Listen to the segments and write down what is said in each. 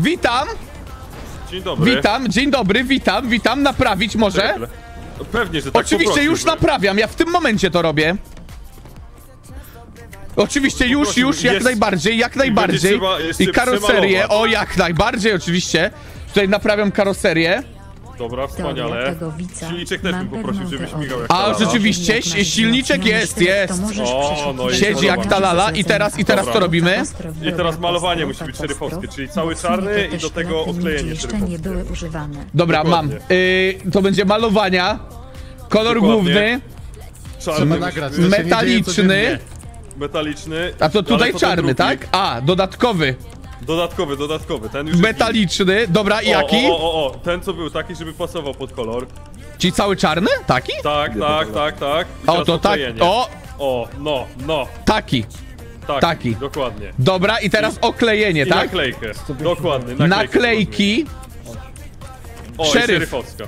Witam! Dzień dobry. Witam, dzień dobry, witam, naprawić może? Pewnie, że tak. Oczywiście już naprawiam, ja w tym momencie to robię. Oczywiście już, jak najbardziej. I karoserię, o jak najbardziej, oczywiście. Tutaj naprawiam karoserię. Dobra, wspaniale. Silniczek też bym poprosił, żebyś migał jak talala. A rzeczywiście, silniczek jest. O, no siedzi jak talala i teraz to robimy. I teraz malowanie musi być szeryfowskie, czyli cały czarny i do tego odklejenie szeryfowskie. Dobra, mam. To będzie malowania. Kolor główny. Czarny. Metaliczny. Metaliczny. A to tutaj czarny, tak? A, dodatkowy. Dodatkowy, ten już metaliczny, jest... dobra, i jaki? Ten co był taki, żeby pasował pod kolor. Czyli cały czarny? Taki? Tak. O, to tak, no. Taki. Dokładnie. Dobra, i teraz oklejenie, tak? Naklejkę, dokładnie. Naklejki. O, szeryfowska.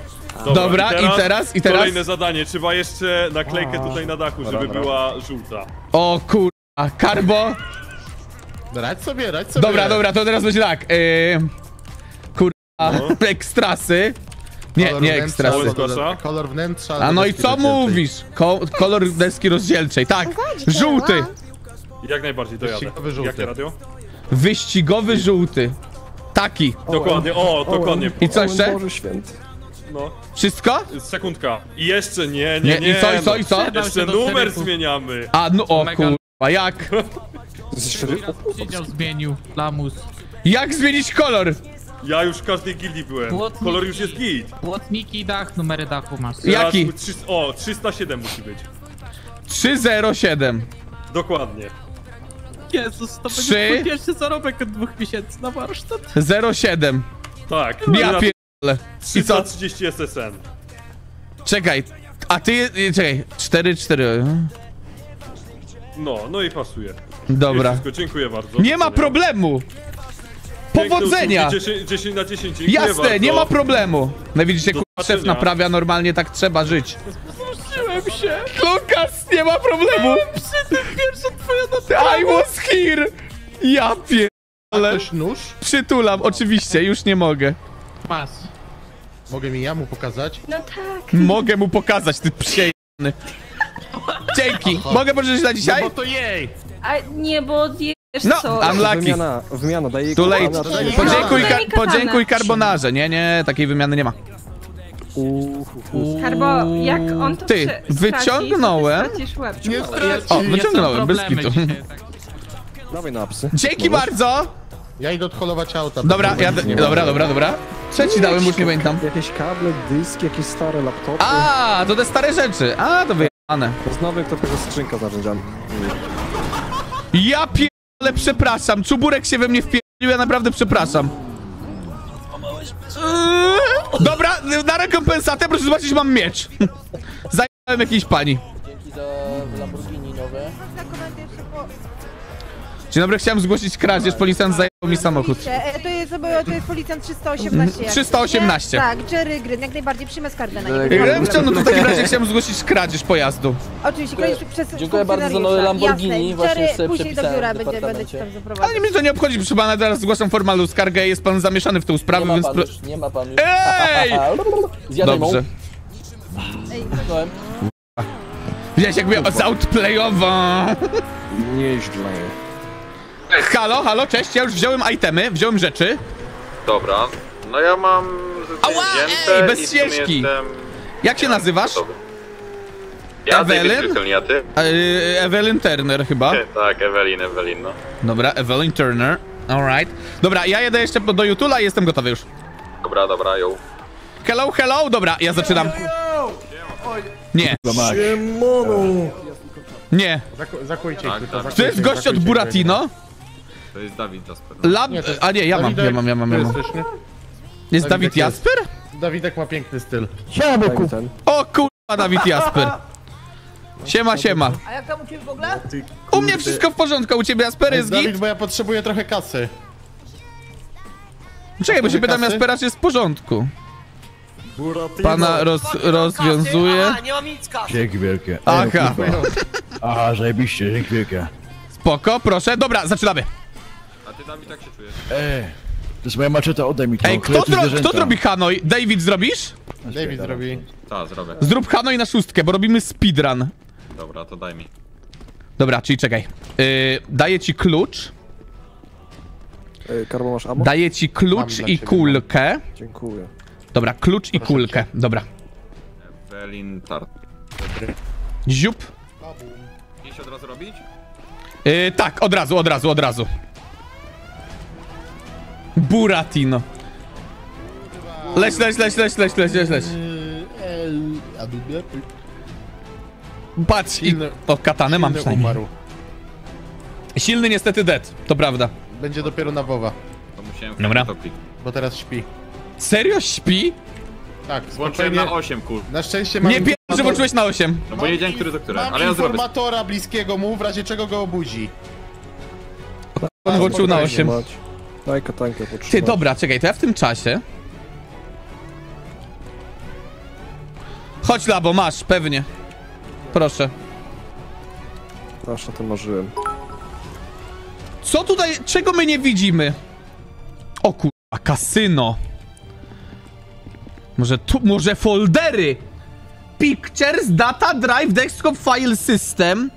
Dobra, i teraz. Kolejne zadanie, trzeba jeszcze naklejkę tutaj na dachu, żeby była żółta. O kurwa, karbo. Radź sobie. Dobra, to teraz będzie tak. Kurwa, ekstrasy. Nie ekstrasy. Kolor wnętrza. A no i co mówisz? Kolor deski rozdzielczej, tak. Żółty. Jak najbardziej, to jadę. Wyścigowy żółty. Taki. Dokładnie, dokładnie. I co jeszcze? No. Wszystko? Sekundka. I jeszcze nie. I co? Jeszcze numer zmieniamy. A no, o kurwa, jak? Zmienił lamus. Jak zmienić kolor? Ja już w każdej gildii byłem. Płotniki, kolor już jest git. Płotniki, dach, numery dachu masz. Jaki? 307 musi być. 307. Dokładnie. Jezus, to będzie mój pierwszy zarobek od 2 miesięcy na warsztat. 07. Tak. Ja pierdolę. 330 SSN. Czekaj, a ty... Czekaj, 4. No i pasuje. Dobra. Wszystko, dziękuję bardzo. Nie ma problemu! Powodzenia! 10 na 10, dziękuję bardzo. Jasne, nie ma problemu. No widzicie, szef naprawia, normalnie tak trzeba żyć. Zmuszyłem się. Lukas, nie ma problemu. Przy tym pierwsza twoja I was here! Ja pierdolę. Nóż? Przytulam, oczywiście, już nie mogę. Masz. Mogę mi mu pokazać? No tak. Mogę mu pokazać, ty przejebany. Dzięki. Mogę pożyczyć na dzisiaj? No bo to jej. A nie, bo odjesz co? Unlucky. Wymiana daje podziękuj Carbonarze. Nie, takiej wymiany nie ma. Karbo, jak on to ty, wyciągnąłem. Wyciągnąłem, bez kitu. Dawaj na psy. Dzięki bardzo. Ja idę odholować auta. Dobra, dobra. Trzeci dałem, już nie pamiętam. Jakieś kable, dysk, jakieś stare laptopy. A, to te stare rzeczy. A, to wyjebane. Z nowych to tylko skrzynka z narzędziami. Ja pierdolę, przepraszam. Czuburek się we mnie wpierdolił, ja naprawdę przepraszam. Dobra, na rekompensatę proszę zobaczyć, mam miecz. Zajebałem jakiejś pani. Dzięki za Lamborghini nowe. Dzień dobry, chciałem zgłosić kradzież, policjant zajebał mi samochód. To jest policjant 318. 318. Tak, Jerry Gryn, jak najbardziej przyjmę skargę na niego. No to w takim razie chciałem zgłosić kradzież pojazdu. Oczywiście, kradzież przez... Dziękuję bardzo za nowe Lamborghini, właśnie sobie przepisałem w departamencie. Ale mnie to nie obchodzi, proszę pana, teraz zgłaszam formalną skargę, jest pan zamieszany w tę sprawę, więc... Nie ma pan już. Ej! Dobrze. Widziałeś, jak mnie zoutplayował. Nieźle. Halo, cześć, ja już wziąłem rzeczy. Dobra, no ja mam... Ała, ej, bez ścieżki! Jak się nazywasz? Ja Evelyn? Ja ty? Evelyn Turner chyba. Tak, Evelyn, no. Dobra, Evelyn Turner, alright. Dobra, ja jedę jeszcze do Jutula i jestem gotowy już. Dobra, yo. Hello, dobra, ja zaczynam. Nie. To jest gość od Buratino? To jest Dawid Jasper. A nie, ja mam. Jest Dawid Jasper? Dawidek ma piękny styl. O kurwa, Dawid Jasper. Siema. A jak tam u ciebie w ogóle? U mnie wszystko w porządku, u ciebie Jasper jest git? Dawid, bo ja potrzebuję trochę kasy. Czekaj, bo się pytam Jaspera, czy jest w porządku. Pana rozwiązuje. Aha, nie mam nic kasy. Dzięki wielkie. Aha. Aha, zajebiście, dzięki wielkie. Spoko, proszę. Dobra, zaczynamy. A ty tam i tak się czujesz. To jest moja maczeta, oddaj mi to. Ej, kto zrobi Hanoi? David, zrobisz? David zrobi. Ta, zrobię. Zrób Hanoi na 6, bo robimy speedrun. Dobra, to daj mi. Dobra, czyli czekaj. Daję ci klucz. Karbo, masz ammo? Daję ci klucz i kulkę. Dziękuję. Dobra, klucz i kulkę, dobra. Evelyn Tart. Ziup. Iść od razu robić? Tak, od razu. Buratino. Leć. Patrz, od katany mam przynajmniej. Umarł. Silny niestety dead, to prawda. Będzie dopiero na WoWa. To musiałem wkryć topić. Bo teraz śpi. Serio śpi? Tak, włączyłem na 8, kur... Na szczęście mam... Nie wiem, że włączyłeś na 8. No bo jedziemy, który do którego, ale ja zrobię. Informatora bliskiego mu, w razie czego go obudzi. On włączył na 8. Daj katankę potrzymać. Ty, dobra, czekaj, to ja w tym czasie... Chodź, Labo, masz, pewnie. Proszę. Proszę, to marzyłem. Co tutaj, czego my nie widzimy? O kurwa, kasyno. Może tu, może foldery? Pictures, data, drive, desktop, file, system.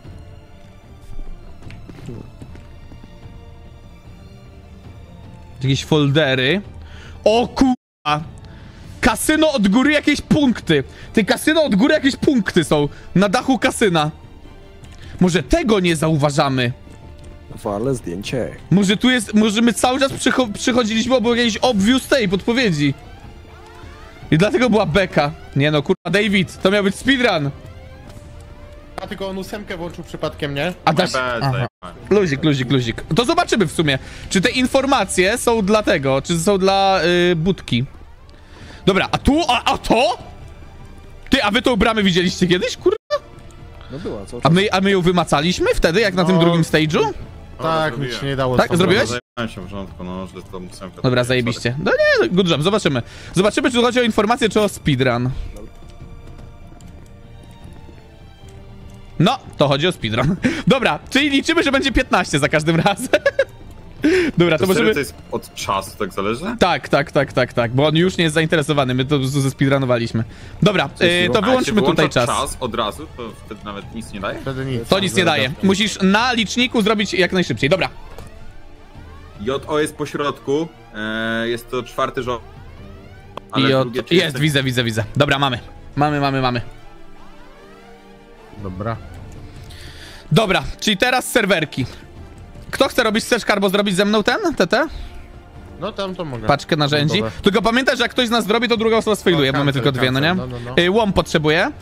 Jakieś foldery. O kurwa. Kasyno od góry, jakieś punkty. Ty, kasyno od góry, jakieś punkty są. Na dachu kasyna. Może tego nie zauważamy. Wale zdjęcie. Może tu jest, może my cały czas przychodziliśmy obok jakiejś obvious tej podpowiedzi. I dlatego była beka. Nie no, kurwa, David, to miał być speedrun. A tylko on 8 włączył przypadkiem, nie? A dasz... Luzik. To zobaczymy w sumie, czy te informacje są dla tego, czy są dla budki. Dobra, a tu, a to? Ty, a wy tą bramę widzieliście kiedyś, kurwa? No była, co? A my ją wymacaliśmy wtedy, jak na tym drugim stage'u? Tak, mi się nie dało. Tak, zrobiłeś? Zajmowałem się w porządku, no, że to muszę... Dobra, zajebiście. No nie, good job, zobaczymy. Zobaczymy, czy chodzi o informację, czy o speedrun. No, to chodzi o speedrun. Dobra, czyli liczymy, że będzie 15 za każdym razem. Dobra, to możemy... To jest od czasu, tak zależy? Tak, bo on już nie jest zainteresowany, my to ze speedrunowaliśmy. Dobra, to wyłączmy tutaj czas od razu, to wtedy nawet nic nie daje? To nic nie daje, musisz na liczniku zrobić jak najszybciej, dobra. JO jest po środku, jest to 4. rząd. Jest, widzę. Dobra, mamy. Dobra, czyli teraz serwerki. Kto chce robić, chcesz, Karbo, zrobić ze mną ten, TT? No tam to mogę. Paczkę narzędzi. No, tylko pamiętaj, że jak ktoś z nas zrobi, to druga osoba sfailuje, bo mamy tylko dwie, no nie? Łom potrzebuje. Ja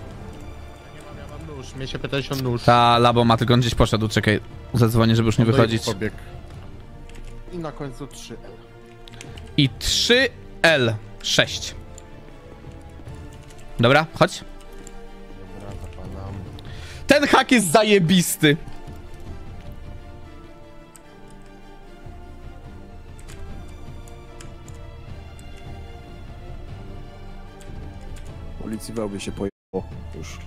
mam nóż, mnie się pytałeś o nóż. Ta, Labo ma, tylko on gdzieś poszedł, czekaj. Zadzwonię, żeby już nie wychodzić. I na końcu 3L. I 3L. 6. Dobra, chodź. Ten hak jest zajebisty. Policji wałby się pojechało już.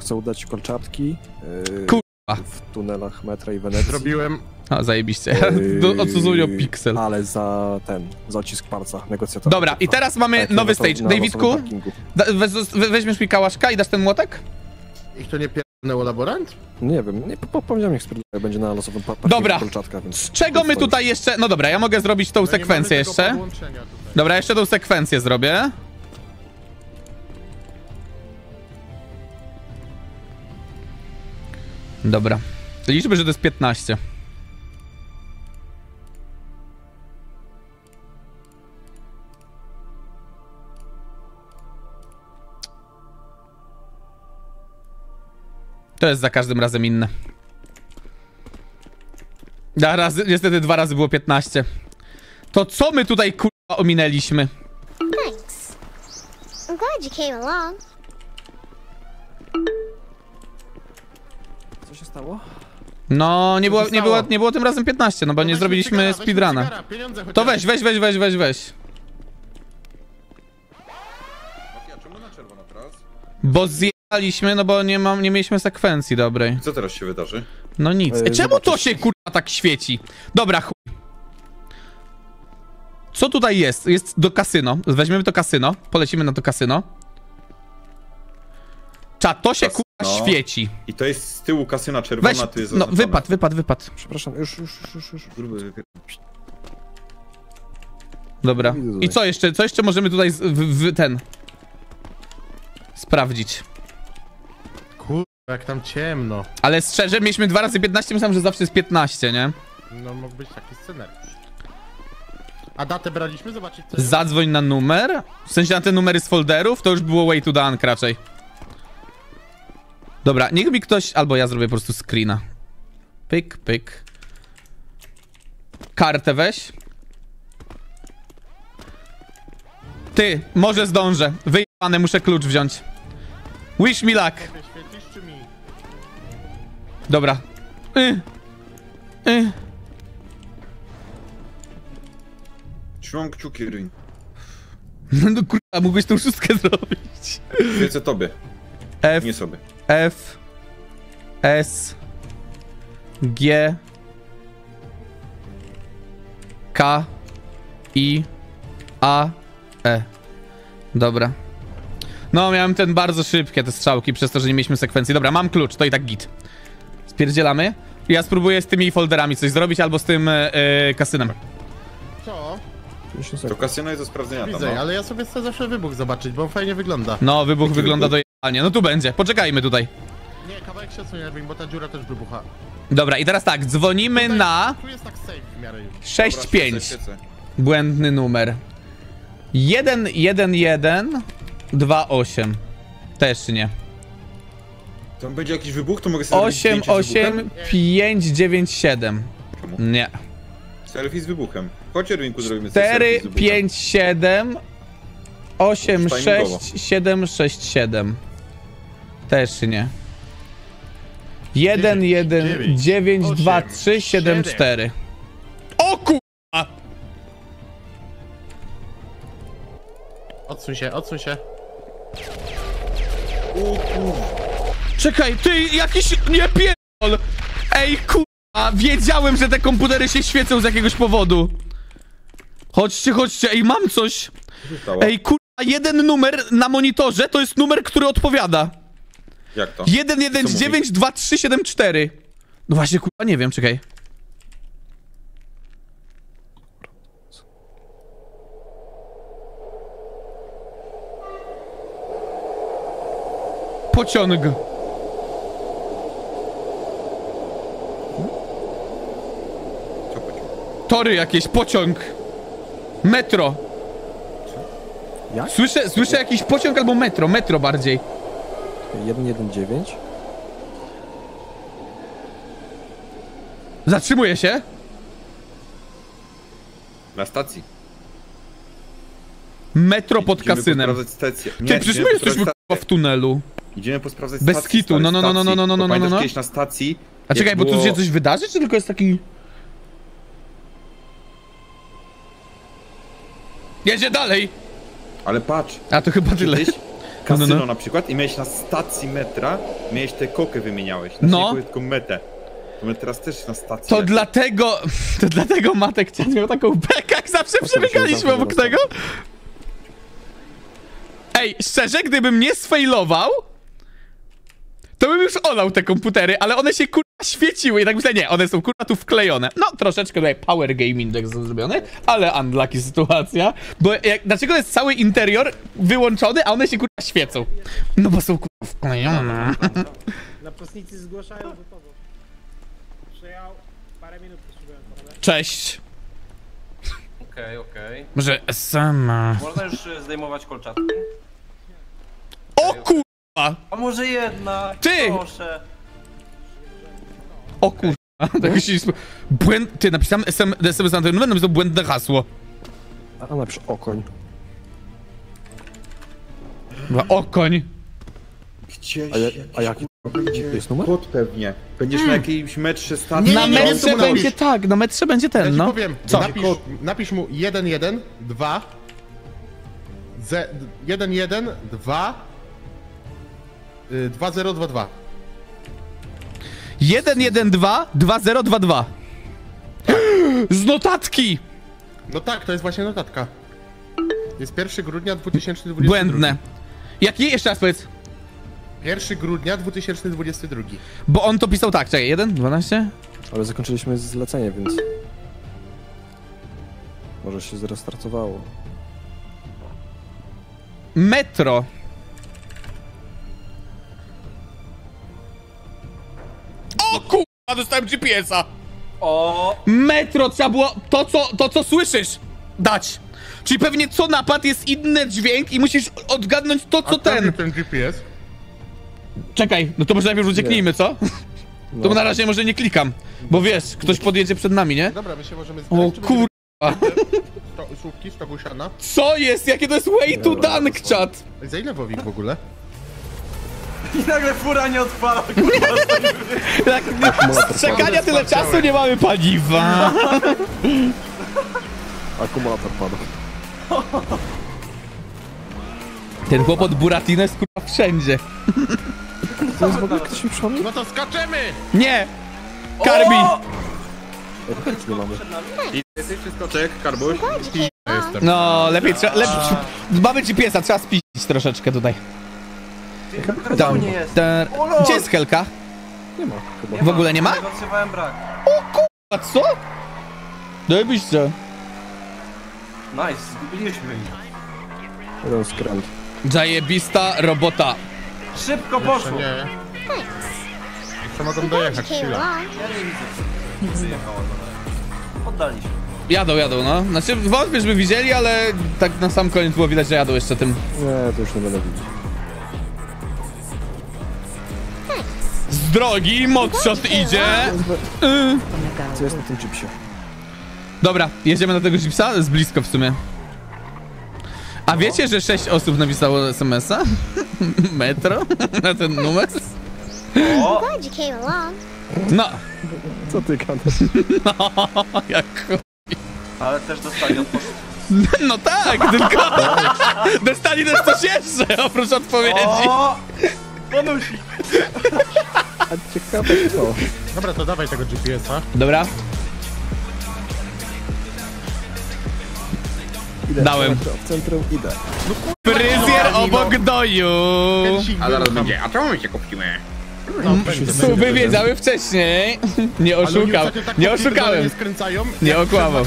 Chcą dać kolczatki w tunelach metra i Wenecji. Zrobiłem. A, zajebiście. Odsuzują piksel. Ale za ten, za odcisk palca negocjatora. Dobra, i teraz mamy nowy stage. Davidku, weźmiesz mi kałaszka i dasz ten młotek? I to nie pierdolnęło laborant? Nie wiem, nie powiedziałem, jak spierdolę, będzie na losowym parkingu. Dobra, z czego my tutaj jeszcze... No dobra, ja mogę zrobić tą sekwencję jeszcze. Dobra, jeszcze tą sekwencję zrobię. Dobra, liczby, że to jest 15. To jest za każdym razem inne. Niestety 2 razy było 15. To co my tutaj kurwa ominęliśmy? Thanks. I'm glad you came along. Co się stało? No, nie było tym razem 15, no bo nie zrobiliśmy speedruna. To weź. Bo zjechaliśmy, no bo nie mieliśmy sekwencji dobrej. Co teraz się wydarzy? No nic. Czemu to się kurwa tak świeci? Dobra, chuj. Co tutaj jest? Jest do kasyno. Weźmiemy to kasyno. Polecimy na to kasyno. Czat, to się kasyno. Kurwa świeci. I to jest z tyłu kasyna czerwona. Weź, tu jest no, wypad. Przepraszam, już. Dobra. I co jeszcze? Co jeszcze możemy tutaj sprawdzić? Kurwa, jak tam ciemno. Ale szczerze, mieliśmy 2 razy 15, myślałem, że zawsze jest 15, nie? No, mógł być taki scenariusz. A datę braliśmy? Zobaczyć co. Zadzwoń na numer? W sensie na te numery z folderów? To już było way to dunk raczej. Dobra, niech mi ktoś... Albo ja zrobię po prostu screena. Pyk, pyk. Kartę weź. Ty, może zdążę. Wyjebane, muszę klucz wziąć. Wish me luck. Dobra. Trzymam kciuki, Ryn. No kurwa, mógłbyś tą szóstkę zrobić. Wiedzę tobie. F, nie sobie. F, S, G, K, I, A, E. Dobra. No, miałem ten bardzo szybkie te strzałki, przez to, że nie mieliśmy sekwencji. Dobra, mam klucz, to i tak git. Spierdzielamy. Ja spróbuję z tymi folderami coś zrobić, albo z tym kasynem. Co? To kasyno jest do sprawdzenia. Widzę, tam, no. Ale ja sobie chcę zawsze wybuch zobaczyć, bo fajnie wygląda. No, wybuch wygląda dojebanie. No tu będzie, poczekajmy tutaj. Nie, kawałek się odsunie, bo ta dziura też wybucha. Dobra, i teraz tak, dzwonimy tutaj, na... Tu jest tak safe w miarę już. 65. Dobra, błędny numer. 11128. Też nie. Tam będzie jakiś wybuch, to mogę sobie 88597. Nie. Selfie z wybuchem. Chodźcie, Rynku, zrobimy selfie. 457 86767. Też nie. 1192374. O kurwa! Odsuń się, odsuń się. O kurwa. Czekaj, ty jakiś... Nie pierdol! Ej kurwa, wiedziałem, że te komputery się świecą z jakiegoś powodu. Chodźcie, chodźcie, ej, mam coś. Ej kurwa, jeden numer na monitorze to jest numer, który odpowiada. Jak to? 1192374. No właśnie kurwa, nie wiem, czekaj. Pociąg. Tory jakieś, pociąg. Metro. Słyszę jakiś pociąg albo metro, bardziej. 119. Zatrzymuje się? Na stacji. Metro pod kasynem. Ty, przecież my jesteśmy w tunelu. Idziemy posprawdzać stację. Bez kitu, no. Pamiętasz na stacji. A czekaj, bo tu się coś wydarzy, czy tylko jest taki... Jedzie dalej! Ale patrz! A to chyba tyle. Kasyno na przykład i miałeś na stacji metra, miałeś tę kokę wymieniałeś. No. Tylko metę. To my teraz też na stacji. To dlatego... To dlatego Matek Cian miał taką bekę, jak zawsze przebiegaliśmy obok tego. Ej, szczerze, gdybym nie sfejlował, to bym już olał te komputery, ale one się kurwa świeciły i tak myślę, nie, one są kurwa tu wklejone. No, troszeczkę tutaj power game index zrobiony, ale unlucky sytuacja, bo jak, dlaczego jest cały interior wyłączony, a one się kurwa świecą? No bo są kurwa wklejone. Napastnicy zgłaszają do kogo. Przyjechał, parę minut potrzebują. Cześć. Okej. Może sama. Można już zdejmować kolczatki? O kurwa! A może jedna? Ty! Proszę. O kurwa. Tak się... Ty, napisałem SMS na ten numer, napisałem błędne hasło. A napisz okoń. Okoń. Gdzieś... A jaki jest numer? Kod pewnie. Będziesz na jakimś metrze stacji. Na metrze będzie tak, na metrze będzie ten, no. Ja ci powiem, co? Napisz mu 112 2022. 112 2022. Z notatki! No tak, to jest właśnie notatka. Jest 1 grudnia 2022. Błędne. Jaki? Jeszcze raz powiedz. 1 grudnia 2022. Bo on to pisał tak, czekaj, 1, 12? Ale zakończyliśmy zlecenie, więc... Może się zrestartowało. Metro. O kurwa, dostałem GPS-a. O. Metro trzeba było to co słyszysz dać. Czyli pewnie co napad jest inny dźwięk i musisz odgadnąć to co ten GPS? Czekaj, no to może najpierw ucieknijmy, co? No. To na razie może nie klikam, bo wiesz, ktoś podjedzie przed nami, nie? Dobra, my się możemy zgrać. O kurwa. Słupki, stogusiana. Co jest? Jakie to jest way to dunk, chat? Za ile wowik w ogóle? I nagle fura nie odpala, tak, z czekania tyle czasu, nie mamy paliwa. Akumulator pada. Ten chłopot Buratino jest kurwa wszędzie. To jest w ogóle ktoś mi przypomniał? No to skaczemy! Nie! Karbi! Nie mamy. Jesteś wszystko czek, Karbuś? No, lepiej trzeba... Mamy ci piesa, trzeba spić troszeczkę tutaj. Gdzie jest Helka? Nie ma chyba. W ogóle nie ma? O kurwa, co? Dojebiście. Nice, zgubiliśmy ich. Rozkręt. Zajebista robota. Szybko poszło. Nie. Jeszcze mogą dojechać, chwila. Ja nie widzę. Wyjechało do nas. Oddaliśmy. Jadą, no. Znaczy, wątpię, żeby widzieli, ale tak na sam koniec było widać, że jadą jeszcze tym. Nie, to już nie będę widzieć. Z drogi, modshot idzie. Co jest na tym chipsie? Dobra, jedziemy na tego chipsa, z blisko w sumie. A wiecie, że 6 osób napisało SMS-a? Metro? Na ten numer? No. Co ty gadasz? No, jak chuj. Ale też dostali odpowiedź. No tak, tylko dostali też coś jeszcze, oprócz odpowiedzi. Bonusik. A ciekawe co? Dobra, to dawaj tego GPS-a. Dobra. Idę. Dałem. W centrum idę. No, kurwa, fryzjer obok doju. A zaraz będzie. A czemu my się kupimy? Suby wiedziały wcześniej. Nie oszukał. Nie oszukałem. Nie okłamał.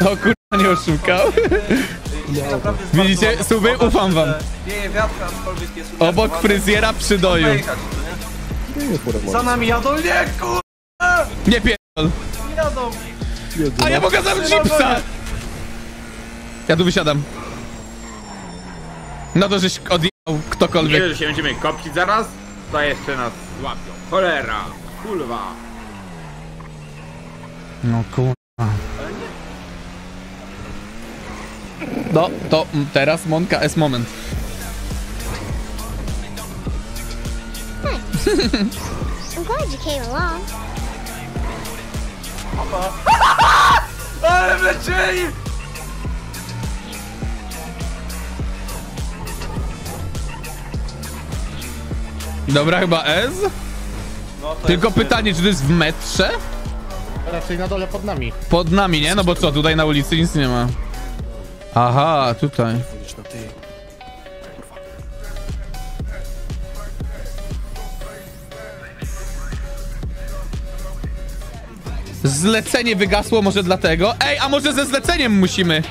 O kurwa, nie oszukał. Widzicie, suby, ufam wam. Obok fryzjera przy doju. Za nami jadą, nie kurwa! Nie pierdol. A ja pokazałem chipsa! Ja tu wysiadam. No to żeś odjechał ktokolwiek. Nie, że się będziemy kopcić zaraz, to jeszcze nas łapią. Cholera, kurwa. No kurwa. No, to teraz Monka jest moment. I'm glad you came along. Ale wlecieli! Dobra, chyba S? No, tylko pytanie, czy to jest w metrze? Raczej na dole pod nami. Pod nami, nie? No bo co, tutaj na ulicy nic nie ma. Aha, tutaj. Zlecenie wygasło, może dlatego? Ej, a może ze zleceniem musimy?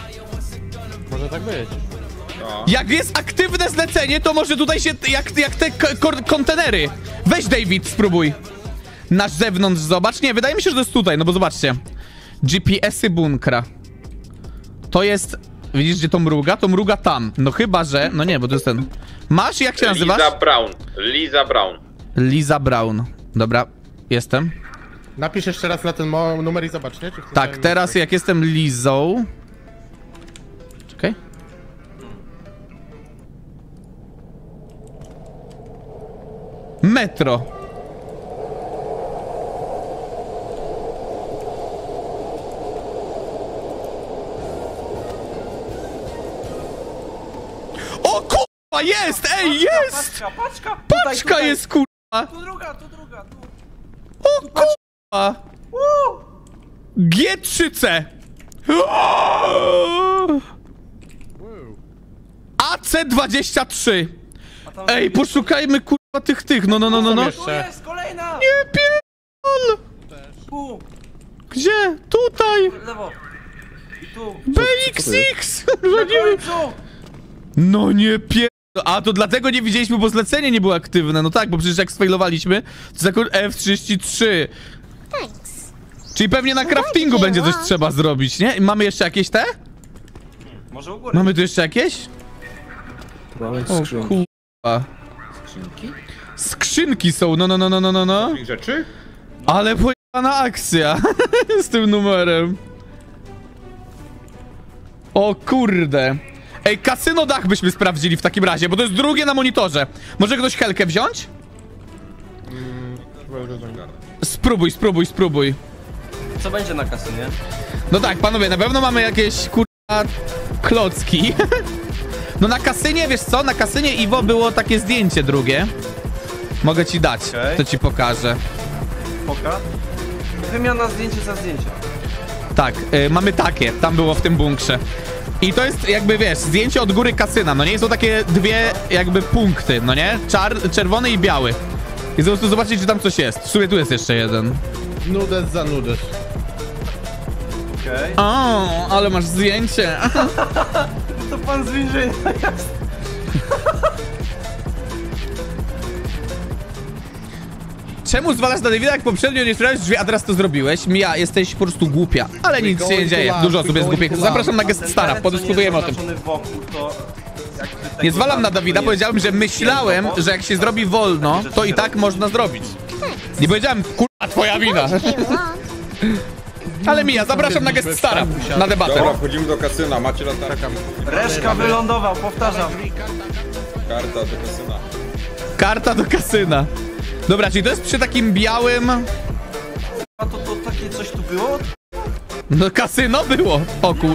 Może tak być. No. Jak jest aktywne zlecenie, to może tutaj się... Jak te kontenery. Weź, David, spróbuj. Na zewnątrz zobacz. Nie, wydaje mi się, że to jest tutaj, no bo zobaczcie. GPS-y bunkra. To jest... Widzisz, gdzie to mruga? To mruga tam. No chyba, że... No nie, bo to jest ten... Masz? Jak się nazywasz? Liza Brown. Liza Brown. Liza Brown. Dobra, jestem. Napisz jeszcze raz na ten numer i zobacz, nie? Czy tak, teraz jak jestem Lizą... Czekaj. Metro. O kurwa, jest! Ej, jest! Paczka jest kurwa! Tu druga, tu. O kurwa! G3C. AC23. Ej, poszukajmy kurwa tych. No. Nie pierdol. Gdzie? Tutaj. BXX. No nie pierdol. A to dlatego nie widzieliśmy, bo zlecenie nie było aktywne. No tak, bo przecież jak sfailowaliśmy, to zakon F33. Thanks. Czyli pewnie na craftingu będzie coś trzeba zrobić, nie? I mamy jeszcze jakieś te? Może u góry. Mamy tu jeszcze jakieś? Mamy skrzynki. O, skrzynki? Skrzynki są, no. Rzeczy? Ale pojebana akcja z tym numerem. O kurde. Ej, kasyno dach byśmy sprawdzili w takim razie, bo to jest drugie na monitorze. Może ktoś helkę wziąć? Spróbuj. Co będzie na kasynie? No tak, panowie, na pewno mamy jakieś kurwa klocki. No na kasynie, wiesz co? Na kasynie Iwo było takie zdjęcie drugie. Mogę ci dać, to ci pokażę. Pokaż? Wymiana zdjęcie za zdjęcia. Tak, mamy takie, tam było w tym bunkrze. I to jest jakby, wiesz, zdjęcie od góry kasyna, no nie? Są takie dwie jakby punkty, no nie? Czerwony i biały. I zresztą zobaczyć, czy tam coś jest. W sumie tu jest jeszcze jeden. Nudes za nudes. Okej. O, ale masz zdjęcie. To pan z więzienia jest. Czemu zwalasz na Davida, jak poprzednio nie otwierałeś drzwi, a teraz to zrobiłeś? Mija, jesteś po prostu głupia. Ale nic się nie dzieje. Dużo osób jest głupich. Zapraszam na Guest Stara, podyskutujemy o tym. Nie zwalam na Davida, powiedziałem, że myślałem, że jak się zrobi wolno, to i tak można zrobić. Nie powiedziałem, kurwa, twoja wina. Ale Mija, zapraszam na Guest Stara, na debatę. Dobra, wchodzimy do kasyna, macie latarkę. Reszka wylądował, powtarzam. Karta do kasyna. Karta do kasyna. Dobra, czyli to jest przy takim białym... A to takie coś tu było? No kasyno było! O kur...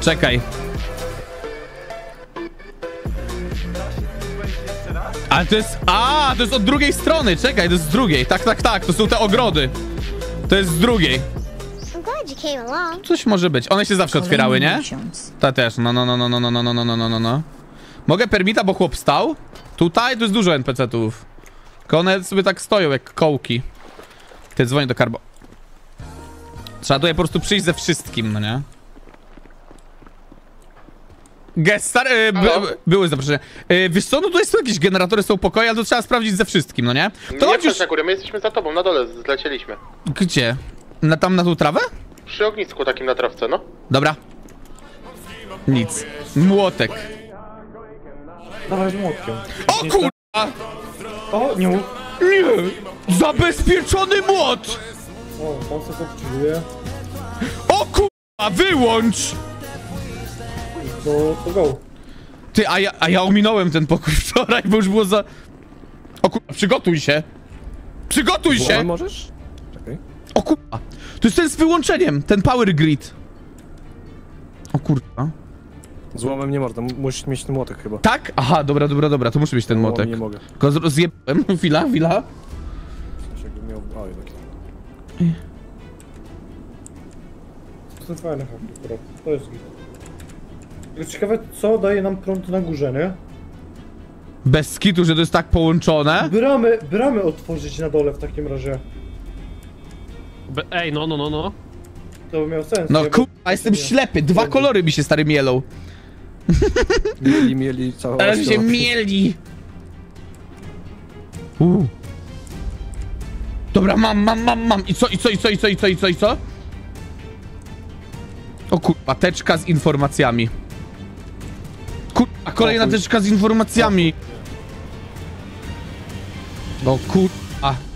Czekaj. Ale to jest... A, to jest od drugiej strony! Czekaj, to jest z drugiej. Tak, to są te ogrody. To jest z drugiej. Coś może być. One się zawsze otwierały, nie? Ta też. No. Mogę permita, bo chłop stał. Tutaj tu jest dużo NPC-tów. Tylko one sobie tak stoją jak kołki. Ty dzwonię do Karbo. Trzeba tutaj po prostu przyjść ze wszystkim, no nie? Gestar... były zaproszenia. Wiesz co, no tutaj są jakieś generatory, są pokoje, ale to trzeba sprawdzić ze wszystkim, no nie? To nie już... na górę, my jesteśmy za tobą, na dole zlecieliśmy. Gdzie? Tam na tą trawę? Przy ognisku takim na trawce, no. Dobra. Nic. Młotek. Dawaj z młotkiem. O kurwa! O, nie. Nie! Zabezpieczony młot! O, on się obciążuje. O kurwa, wyłącz! To go. Ty, a ja ominąłem ten pokój wczoraj, bo już było za... O kurwa, przygotuj się! Przygotuj się! Bo możesz? Czekaj. O kurwa! To jest ten z wyłączeniem, ten power grid. O kurwa. Złomem nie można, musisz mieć ten młotek chyba. Tak? Aha, dobra, to musi być ten młotek. Nie mogę. Tylko zjebałem, chwila. To jest fajne, to jest git. Ciekawe, co daje nam prąd na górze, nie? Bez skitu, że to jest tak połączone? Bramy otworzyć na dole w takim razie. Ej, no. To by miał sens. No kurwa, jestem ślepy. Dwa kolory mi się, stary, mielą. Mieli całą... Teraz się mieli. Dobra, mam. I co? O kurwa, teczka z informacjami. A kolejna teczka z informacjami. O kurwa.